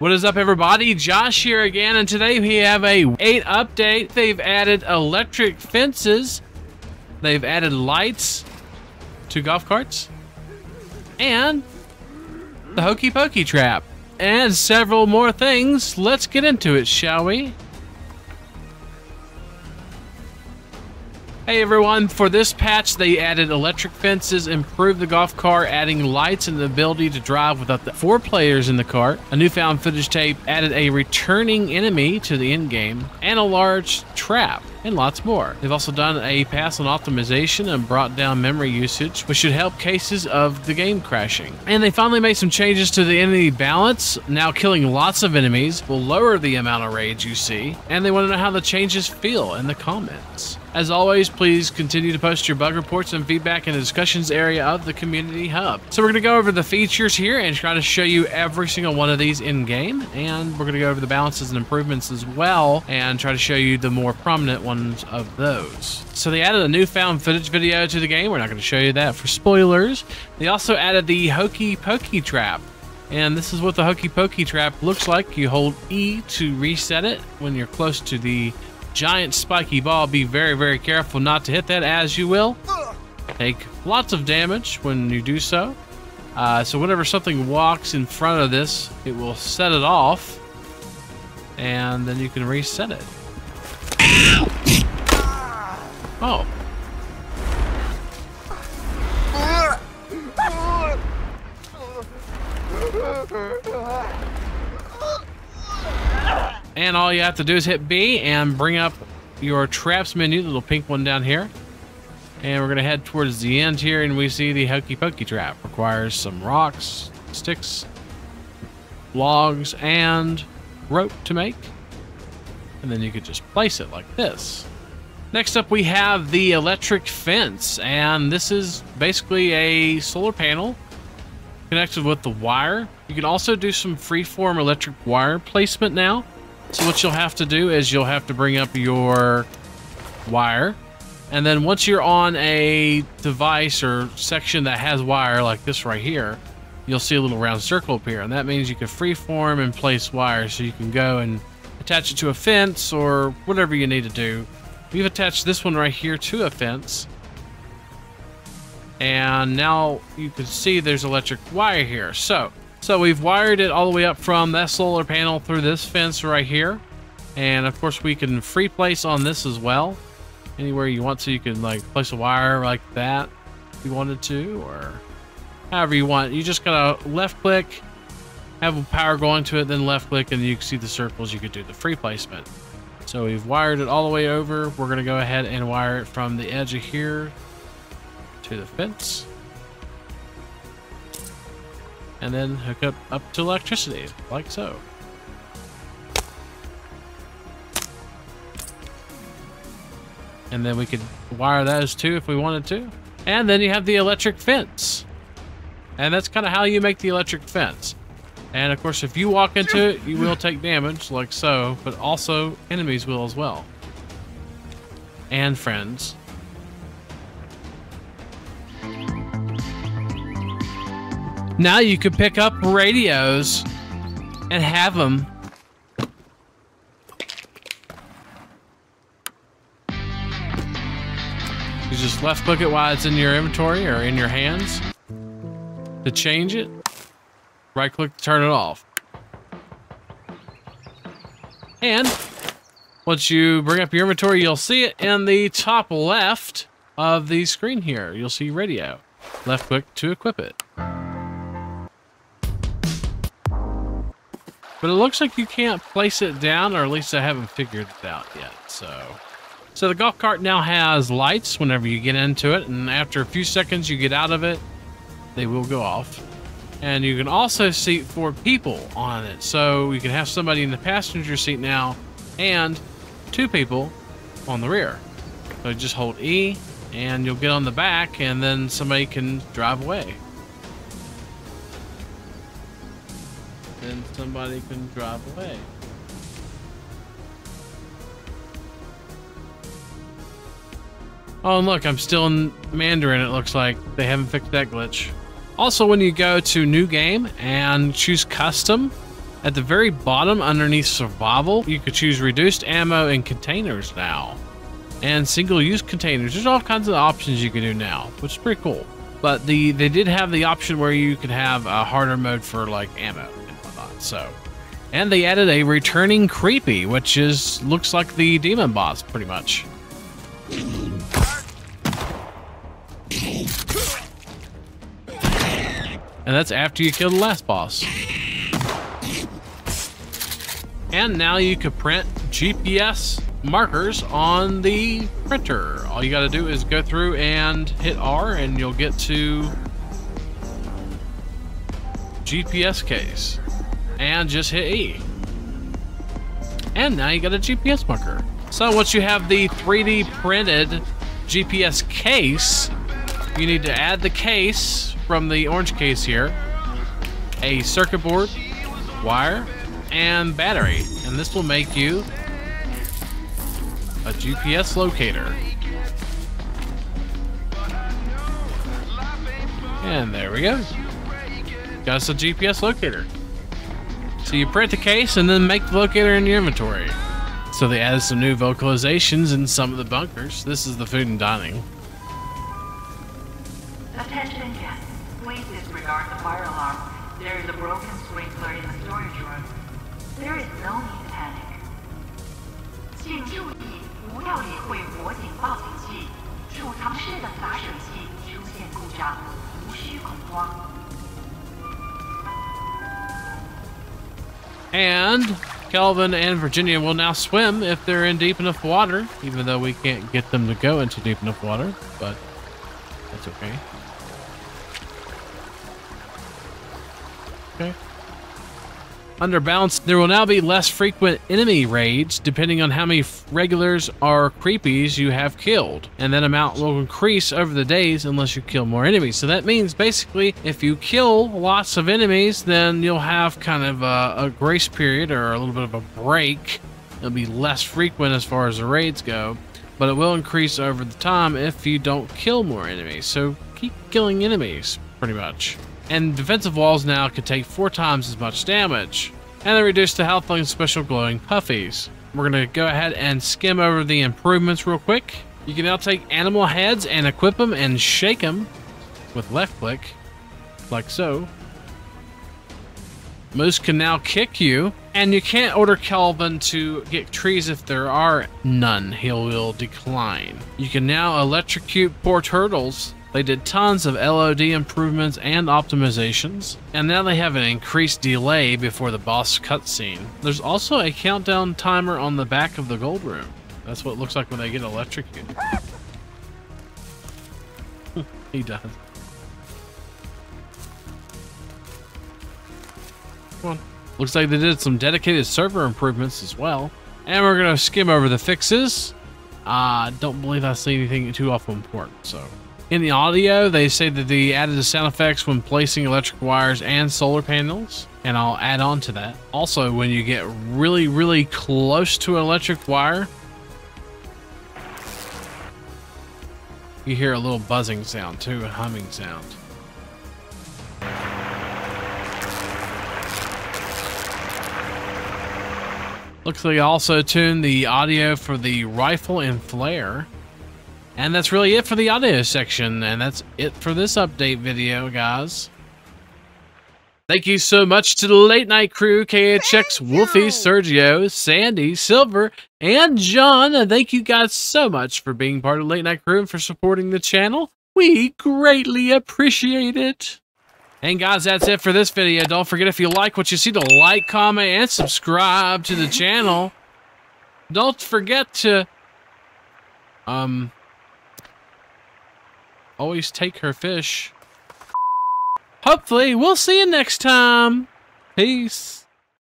What is up, everybody? Josh here again, and today we have a 8 update. They've added electric fences, they've added lights to golf carts, and the Hokey Pokey trap, and several more things. Let's get into it, shall we? Hey everyone, for this patch they added electric fences, improved the golf cart, adding lights and the ability to drive without the 4 players in the cart, a newfound footage tape, added a returning enemy to the end game, and a large trap, and lots more. They've also done a pass on optimization and brought down memory usage, which should help cases of the game crashing. And they finally made some changes to the enemy balance. Now killing lots of enemies will lower the amount of rage you see, and they want to know how the changes feel in the comments. As always, please continue to post your bug reports and feedback in the discussions area of the community hub. So we're going to go over the features here and try to show you every single one of these in game, and we're going to go over the balances and improvements as well and try to show you the more prominent ones of those. So they added a new found footage video to the game. We're not going to show you that for spoilers. They also added the Hokey Pokey trap. And this is what the Hokey Pokey trap looks like. You hold E to reset it when you're close to the giant spiky ball. Be very careful not to hit that, as you will take lots of damage when you do so. So whenever something walks in front of this, it will set it off, and then you can reset it. Oh. And all you have to do is hit B and bring up your traps menu, the little pink one down here. And we're going to head towards the end here, and we see the Hokey Pokey trap. Requires some rocks, sticks, logs, and rope to make. And then you could just place it like this. Next up, we have the electric fence, and this is basically a solar panel connected with the wire. You can also do some freeform electric wire placement now. So what you'll have to do is you'll have to bring up your wire, and then once you're on a device or section that has wire like this right here, you'll see a little round circle appear, and that means you can freeform and place wire. So you can go and attach it to a fence or whatever you need to do. We've attached this one right here to a fence, and now you can see there's electric wire here. So we've wired it all the way up from that solar panel through this fence right here, and of course we can free place on this as well, anywhere you want. So you can like place a wire like that if you wanted to, or however you want. You just gotta left click, have a power going to it, then left click, and you can see the circles. You could do the free placement. So we've wired it all the way over. We're going to go ahead and wire it from the edge of here to the fence, and then hook up to electricity, like so. And then we could wire those too if we wanted to. And then you have the electric fence. And that's kind of how you make the electric fence. And of course, if you walk into it, you will take damage, like so, but also enemies will as well. And friends. Now you can pick up radios and have them. You just left click it while it's in your inventory or in your hands to change it. Right click to turn it off. And once you bring up your inventory, you'll see it in the top left of the screen here. You'll see radio. Left click to equip it. But it looks like you can't place it down, or at least I haven't figured it out yet. So the golf cart now has lights whenever you get into it, and after a few seconds you get out of it, they will go off. And you can also seat 4 people on it. So you can have somebody in the passenger seat now and 2 people on the rear. So just hold E and you'll get on the back, and then somebody can drive away. Then somebody can drive away. Oh, and look, I'm still in Mandarin, it looks like. They haven't fixed that glitch. Also, when you go to new game and choose custom, At the very bottom, underneath survival, you could choose reduced ammo and containers now. And single-use containers. There's all kinds of options you can do now, which is pretty cool. But they did have the option where you could have a harder mode for, like, ammo and whatnot, so. And they added a returning creepy, which is looks like the demon boss, pretty much. And that's after you kill the last boss. And now you can print GPS markers on the printer. All you gotta do is go through and hit R and you'll get to GPS case. And just hit E. And now you got a GPS marker. So once you have the 3D printed GPS case, you need to add the case from the orange case here, a circuit board, wire, and battery. And this will make you a GPS locator. And there we go. Got us a GPS locator. So you print the case and then make the locator in your inventory. So they added some new vocalizations in some of the bunkers. This is the food and dining. Attention guests, please disregard the fire alarm. There is a broken sprinkler in the storage room. There is no need to panic. 请注意，不要理会火警报警器，储藏室的洒水器出现故障，无需恐慌。And Calvin and Virginia will now swim if they're in deep enough water, even though we can't get them to go into deep enough water, but that's okay. Okay. Under balance, there will now be less frequent enemy raids depending on how many regulars or creepies you have killed. And that amount will increase over the days unless you kill more enemies. So that means basically if you kill lots of enemies, then you'll have kind of a grace period or a little bit of a break. It'll be less frequent as far as the raids go, but it will increase over the time if you don't kill more enemies. So keep killing enemies, pretty much. And defensive walls now can take 4 times as much damage. And they reduce the Halfling's special glowing puffies. We're gonna go ahead and skim over the improvements real quick. You can now take animal heads and equip them and shake them with left click, like so. Moose can now kick you, and you can't order Kelvin to get trees if there are none. He will decline. You can now electrocute poor turtles. They did tons of LOD improvements and optimizations, and now they have an increased delay before the boss cutscene. There's also a countdown timer on the back of the gold room. That's what it looks like when they get electrocuted. He does. Come on. Looks like they did some dedicated server improvements as well. And we're gonna skim over the fixes. I don't believe I see anything too awful important, so. In the audio, they say that they added the sound effects when placing electric wires and solar panels, and I'll add on to that. Also, when you get really, really close to an electric wire, you hear a little buzzing sound too, a humming sound. Looks like I also tuned the audio for the rifle and flare. And that's really it for the audio section, and that's it for this update video, guys. Thank you so much to the Late Night Crew, KHX, Wolfie, Sergio, Sandy, Silver, and John. And thank you guys so much for being part of Late Night Crew and for supporting the channel. We greatly appreciate it. And guys, that's it for this video. Don't forget, if you like what you see, to like, comment, and subscribe to the channel. Don't forget to... always take her fish. Hopefully, we'll see you next time. Peace.